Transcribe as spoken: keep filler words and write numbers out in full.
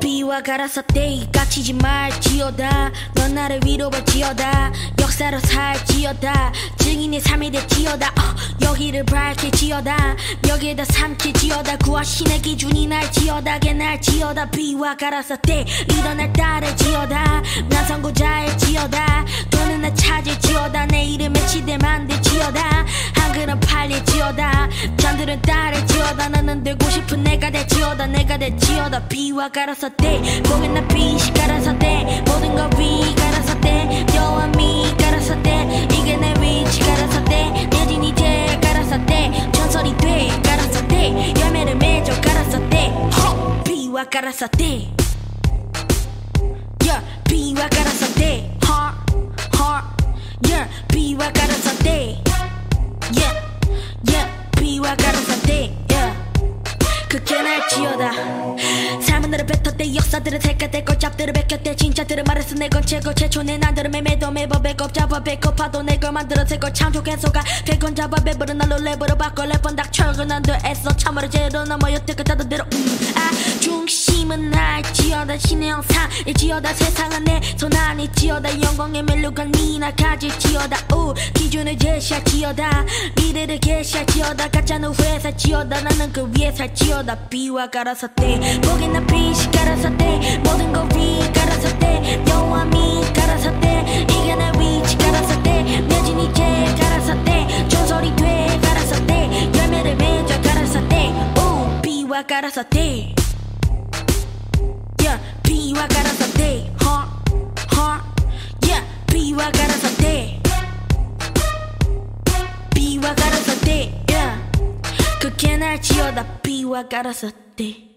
비와 가라사대 갇히지 말지어다. 넌 나를 위로할지어다. 역사로 살지어다. 증인의 삶에 대지어다. 어, 여기를 밝힐지어다. 여기에다 삼킬지어다. 구하 신의 기준이 날지어다. 개날지어다. 비와 가라사대 리더 날 따를지어다. 난 선구자일지어다. 돈은 날 찾을지어다. 내 이름 외치되 만들지어다. 한 그릇 팔릴지어다. 잔들은 따를지어다. 나는 되고 싶은 내가 될지어다. 내가 될지어다. 비와 가라사대 고민 나 빛이 가라사대 모든 걸 위 가라사대 여왕이 가라사대 이게 내 위치 가라사대 내 진이 될 가라사대 전설이 돼 가라사대 열매를 맺어 가라사대 허 비와 가라사대 yeah 비와 가라사대 heart heart yeah 비와 가라사대 yeah yeah 비와 가라사대 yeah 그게 날 지어다. 삶은 나를 뱉었대. 역사들은 색깔대. 꼴짝들을 베꼈대. 진짜들을 말했어. 내 건 최고 최초. 내 난들은 매매도 매번 백업 잡아 백업파도 내 걸 만들어 새걸 창조해소가 백건 잡아 배부른 날로 랩으로 바꿔 랩은 닥쳐고 난도 애써 참으로 제로 넘어 여태껏 하던 대로 음. 아 중심은 날 지어다. 신의 형상 일지어다. 세상은 내 손안이 지어다. 영광의 멜로가 니나 가질지어다. 오 기준을 제시할지어다. 미래를 계시할지어다. 가짜는 회사지어다. 나는 그 위에 살지어다. 비와 가라사대 고개나 빛이 가라사대 모든 걸 위 가라사대 여왕이 가라사대 이게 내 위치 가라사대 내 진이 제일 가라사대 전설이 돼 가라사대 열매를 맺어 가라사대 오 비와 가라사대 yeah 비와 가라사대 heart heart yeah 비와 가라사대 비와 가라사대 yeah 그게 날 지어다. 비와 가라사대.